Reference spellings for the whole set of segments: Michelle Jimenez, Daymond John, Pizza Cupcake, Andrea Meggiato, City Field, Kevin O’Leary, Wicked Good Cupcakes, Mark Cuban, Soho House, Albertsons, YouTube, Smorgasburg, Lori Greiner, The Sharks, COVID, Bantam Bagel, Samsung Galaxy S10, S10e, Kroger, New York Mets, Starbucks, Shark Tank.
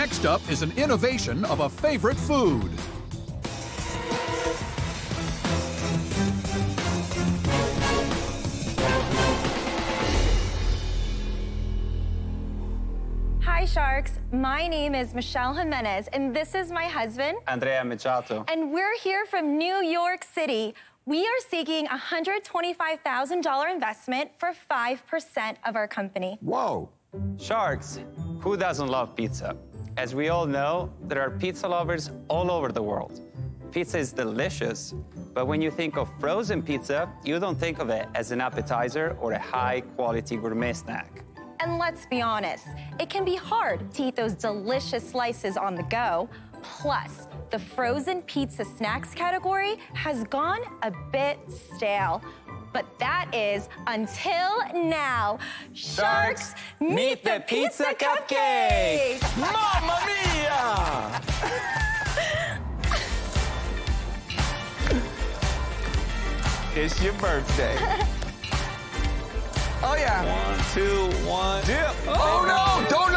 Next up is an innovation of a favorite food. Hi, Sharks. My name is Michelle Jimenez, and this is my husband, Andrea Meggiato. And we're here from New York City. We are seeking a $125,000 investment for 5% of our company. Whoa. Sharks, who doesn't love pizza? As we all know, there are pizza lovers all over the world. Pizza is delicious, but when you think of frozen pizza, you don't think of it as an appetizer or a high-quality gourmet snack. And let's be honest, it can be hard to eat those delicious slices on the go. Plus, the frozen pizza snacks category has gone a bit stale. But that is until now. Sharks, meet the Pizza Cupcake! Mamma mia! It's your birthday. Oh, yeah. One, two, one, dip. Oh, no! Don't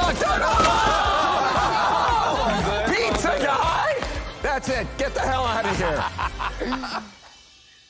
look! Don't look! Pizza guy! That's it. Get the hell out of here.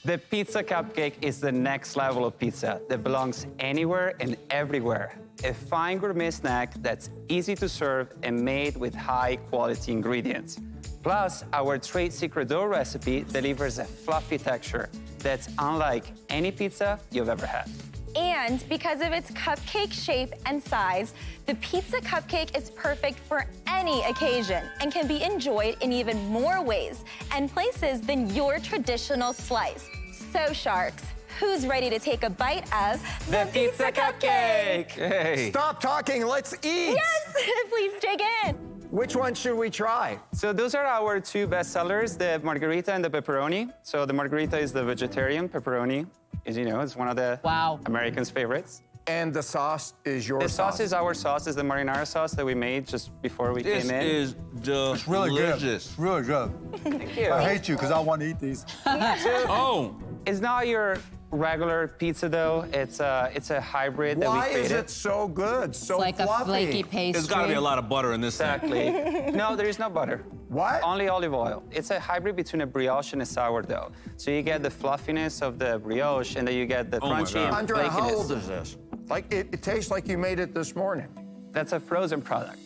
The Pizza Cupcake is the next level of pizza that belongs anywhere and everywhere. A fine gourmet snack that's easy to serve and made with high-quality ingredients. Plus, our trade secret dough recipe delivers a fluffy texture that's unlike any pizza you've ever had. And because of its cupcake shape and size, the Pizza Cupcake is perfect for any occasion and can be enjoyed in even more ways and places than your traditional slice. So, Sharks, who's ready to take a bite of the Pizza Cupcake? Hey. Stop talking, let's eat! Yes, please dig in. Which one should we try? So those are our two best sellers, the margarita and the pepperoni. So the margarita is the vegetarian, pepperoni, as you know, it's one of the Americans' favorites. And the sauce is your sauce? The sauce is our sauce. It's the marinara sauce that we made just before we came in. This is delicious. It's really good. It's really good. Thank you. I hate you because I want to eat these. Oh! It's not your regular pizza dough. It's a hybrid that we created. Why is it so good? So it's like fluffy. A flaky pastry. There's got to be a lot of butter in this thing. No, there is no butter. What? Only olive oil. It's a hybrid between a brioche and a sourdough. So you get the fluffiness of the brioche, and then you get the crunchy and flakiness. Andrea, how old is this? Like, it tastes like you made it this morning. That's a frozen product.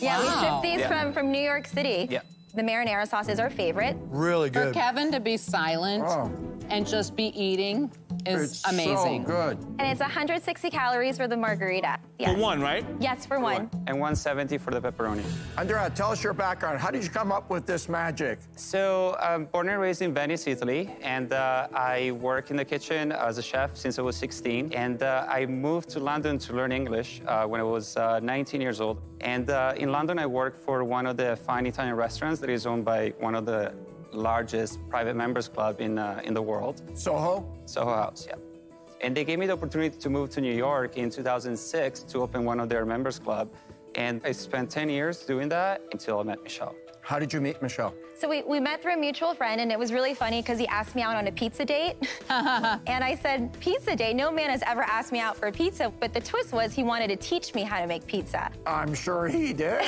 Yeah, we shipped these from New York City. Yeah. The marinara sauce is our favorite. Really good. For Kevin to be silent and just be eating is amazing. So good. And it's 160 calories for the margarita. Yes. For one, right? Yes, for one. And 170 for the pepperoni. Andrea, tell us your background. How did you come up with this magic? So I'm born and raised in Venice, Italy, and I work in the kitchen as a chef since I was 16. And I moved to London to learn English when I was 19 years old. And in London, I worked for one of the fine Italian restaurants that is owned by one of the largest private members club in the world. Soho? Soho House, yeah. And they gave me the opportunity to move to New York in 2006 to open one of their members club. And I spent 10 years doing that until I met Michelle. How did you meet Michelle? So we met through a mutual friend, and it was really funny because he asked me out on a pizza date. And I said, pizza date? No man has ever asked me out for pizza. But the twist was he wanted to teach me how to make pizza. I'm sure he did. I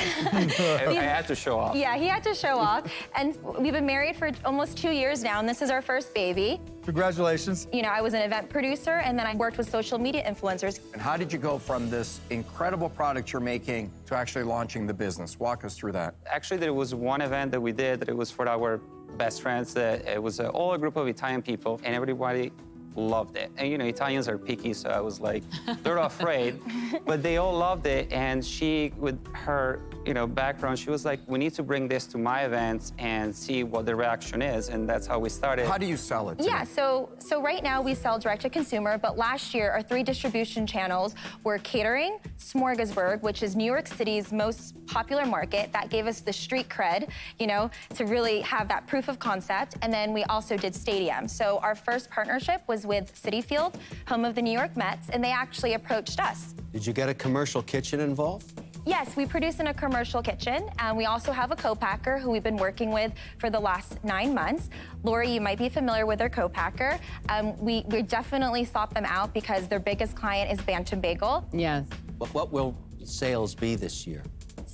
had to show off. Yeah, he had to show off. And we've been married for almost 2 years now, and this is our first baby. Congratulations. You know, I was an event producer, and then I worked with social media influencers. And how did you go from this incredible product you're making to actually launching the business? Walk us through that. Actually, there was one event that we did that it was for our best friends. That it was all a group of Italian people, and everybody loved it. And, you know, Italians are picky, so I was like, they're afraid. But they all loved it, and she, with her, you know, background, she was like, we need to bring this to my events and see what the reaction is, and that's how we started. How do you sell it? Yeah, so right now we sell direct to consumer, but last year our three distribution channels were catering, Smorgasburg, which is New York City's most popular market. That gave us the street cred, you know, to really have that proof of concept, and then we also did stadium. So our first partnership was with City Field, home of the New York Mets, and they actually approached us. Did you get a commercial kitchen involved? Yes, we produce in a commercial kitchen, and we also have a co-packer who we've been working with for the last 9 months. Lori, you might be familiar with our co-packer. We definitely sought them out because their biggest client is Bantam Bagel. Yes. But what will sales be this year?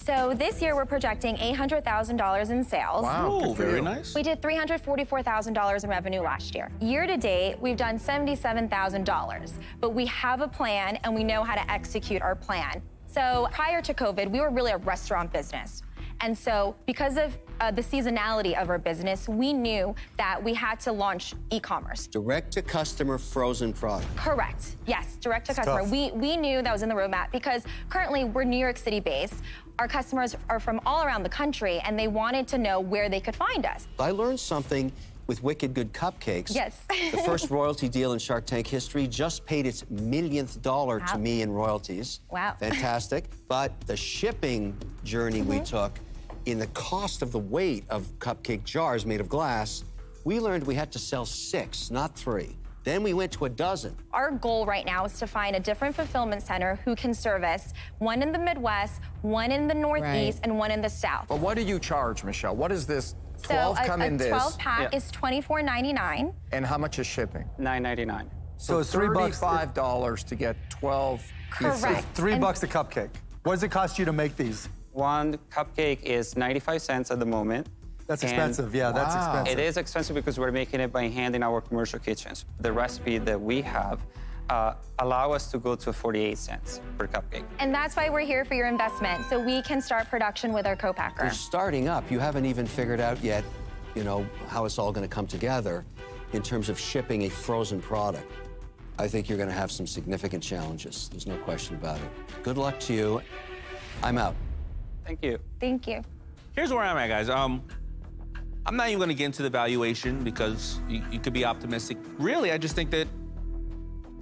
So this year we're projecting $800,000 in sales. Wow, ooh, very nice. We did $344,000 in revenue last year. Year to date, we've done $77,000, but we have a plan and we know how to execute our plan. So prior to COVID, we were really a restaurant business. And so because of the seasonality of our business, we knew that we had to launch e-commerce. Direct-to-customer frozen product. Correct. Yes, direct-to-customer. We knew that was in the roadmap because currently we're New York City-based. Our customers are from all around the country, and they wanted to know where they could find us. I learned something with Wicked Good Cupcakes. Yes. The first royalty deal in Shark Tank history just paid its $1,000,000 to me in royalties. Wow. Fantastic. But the shipping journey we took in the cost of the weight of cupcake jars made of glass, we learned we had to sell 6, not 3. Then we went to a dozen. Our goal right now is to find a different fulfillment center who can service one in the Midwest, one in the Northeast, and one in the South. But what do you charge, Michelle? What is this? 12 so come in this. So a 12-pack is $24.99. And how much is shipping? $9.99. So it's $35 to get 12 pieces. Correct. It's $3 a cupcake. What does it cost you to make these? One cupcake is 95 cents at the moment. That's expensive, yeah, that's expensive. It is expensive because we're making it by hand in our commercial kitchens. The recipe that we have allow us to go to 48 cents per cupcake. And that's why we're here for your investment, so we can start production with our co-packer. You're starting up. You haven't even figured out yet, you know, how it's all gonna come together in terms of shipping a frozen product. I think you're gonna have some significant challenges. There's no question about it. Good luck to you. I'm out. Thank you. Thank you. Here's where I'm at, guys. I'm not even gonna get into the valuation because you could be optimistic. Really, I just think that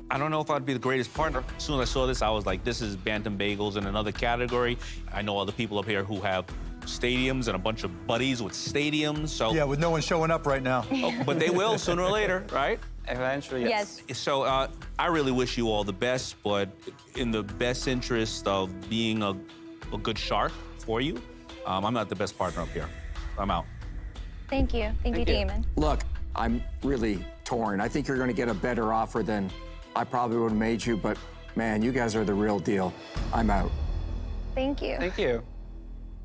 I don't know if I'd be the greatest partner. As soon as I saw this, I was like, this is Bantam Bagels in another category. I know other people up here who have stadiums and a bunch of buddies with stadiums, so. Yeah, with no one showing up right now. Oh, but they will sooner or later, right? Eventually, yes. So I really wish you all the best, but in the best interest of being a good shark for you, I'm not the best partner up here. I'm out. Thank you. Thank you, Damon. Look, I'm really torn. I think you're going to get a better offer than I probably would have made you, but man, you guys are the real deal. I'm out. Thank you. Thank you.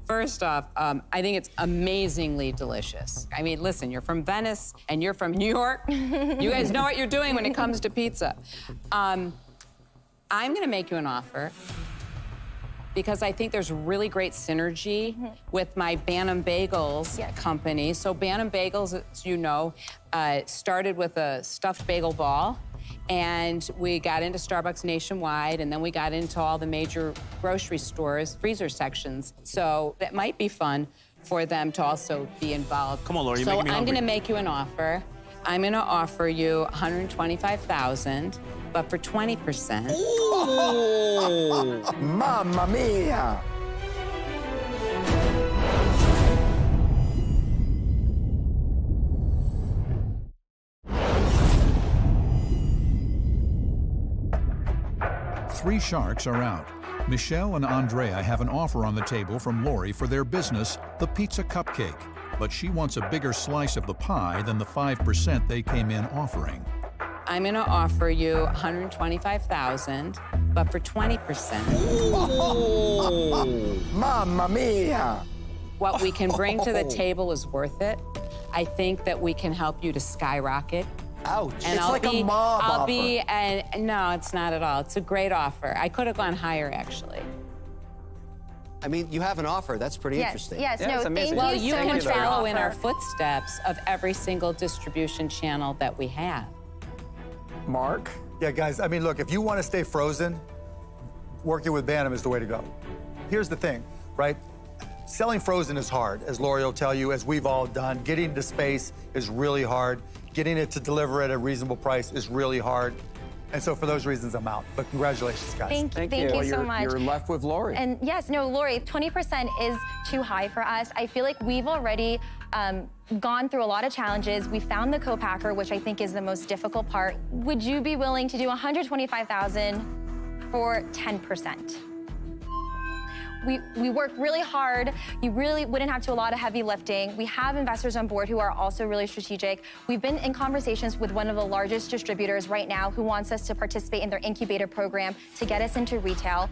First off, I think it's amazingly delicious. I mean, listen, you're from Venice and you're from New York. You guys know what you're doing when it comes to pizza. I'm going to make you an offer, because I think there's really great synergy with my Bantam Bagels company. So Bantam Bagels, as you know, started with a stuffed bagel ball, and we got into Starbucks nationwide, and then we got into all the major grocery stores, freezer sections. So that might be fun for them to also be involved. Come on, Lori, you're making me hungry. So I'm gonna make you an offer. I'm gonna offer you $125,000, but for 20%. Oh, mamma mia! Three sharks are out. Michelle and Andrea have an offer on the table from Lori for their business, the Pizza Cupcake, but she wants a bigger slice of the pie than the 5% they came in offering. I'm gonna offer you $125,000, but for 20%. Oh, mamma mia! What we can bring to the table is worth it. I think that we can help you to skyrocket. Ouch! And it's no, it's not at all. It's a great offer. I could have gone higher, actually. I mean, you have an offer. That's pretty interesting. Yes, no, thank you. Well, you can follow in our footsteps of every single distribution channel that we have. Mark? Yeah, guys, I mean, look, if you want to stay frozen, working with Bantam is the way to go. Here's the thing, right? Selling frozen is hard, as Lori will tell you, as we've all done. Getting to space is really hard. Getting it to deliver at a reasonable price is really hard. And so for those reasons, I'm out. But congratulations, guys. Thank you so much. You're left with Lori. And yes, no, Lori, 20% is too high for us. I feel like we've already gone through a lot of challenges. We found the co-packer, which I think is the most difficult part. Would you be willing to do $125,000 for 10%? We work really hard. You really wouldn't have to do a lot of heavy lifting. We have investors on board who are also really strategic. We've been in conversations with one of the largest distributors right now who wants us to participate in their incubator program to get us into retail.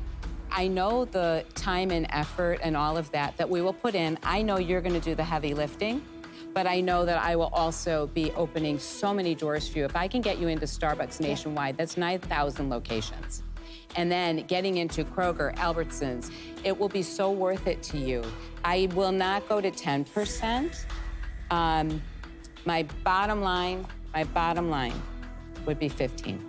I know the time and effort and all of that that we will put in. I know you're going to do the heavy lifting, but I know that I will also be opening so many doors for you. If I can get you into Starbucks nationwide, that's 9,000 locations. And then getting into Kroger, Albertsons, it will be so worth it to you. I will not go to 10%. My bottom line would be 15.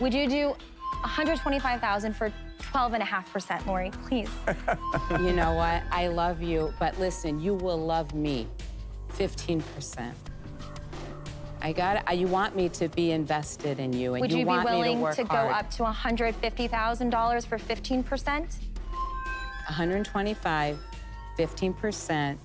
Would you do 125,000 for 12.5%, Lori, please? You know what? I love you, but listen, you will love me 15%. You want me to be invested in you, and you want me to work hard. Would you be willing to go up to $150,000 for 15%? 125, 15%,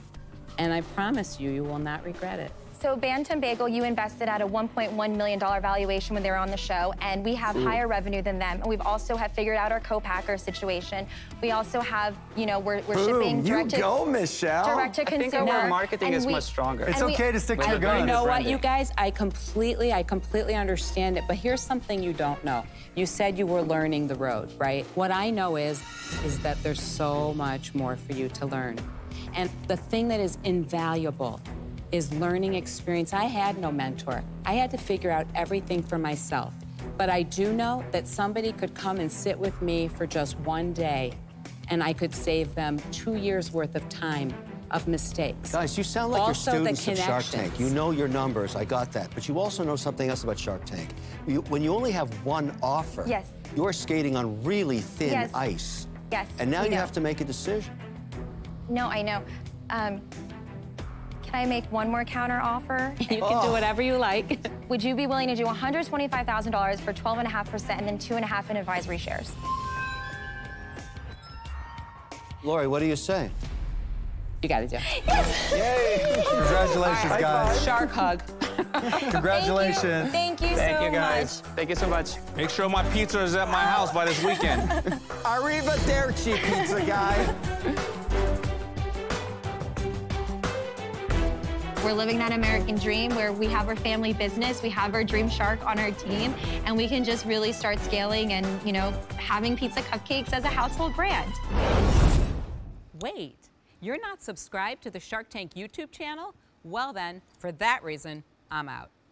and I promise you, you will not regret it. So Bantam Bagel, you invested at a $1.1 million valuation when they were on the show, and we have higher revenue than them. And we've also have figured out our co-packer situation. We also have, you know, we're shipping direct to direct to consumer. I think our marketing is much stronger. It's okay to stick to the guns. You know what, you guys? I completely understand it. But here's something you don't know. You said you were learning the road, right? What I know is that there's so much more for you to learn, and the thing that is invaluable is learning experience. I had no mentor. I had to figure out everything for myself. But I do know that somebody could come and sit with me for just one day, and I could save them 2 years worth of time of mistakes. Guys, you sound like you're students of Shark Tank. You know your numbers, I got that. But you also know something else about Shark Tank. When you only have one offer, you're skating on really thin ice. And now you have to make a decision. No, I know. Can I make one more counter offer? You can do whatever you like. Would you be willing to do $125,000 for 12.5% and then 2.5 in advisory shares? Lori, what do you say? You got to do it. Yes. Yay! Congratulations, guys. Shark hug. Congratulations. Thank you so much. Thank you so much. Make sure my pizza is at my house by this weekend. Arrivederci, pizza guy. We're living that American dream where we have our family business, we have our dream shark on our team, and we can just really start scaling and, you know, having Pizza Cupcakes as a household brand. Wait, you're not subscribed to the Shark Tank YouTube channel? Well then, for that reason, I'm out.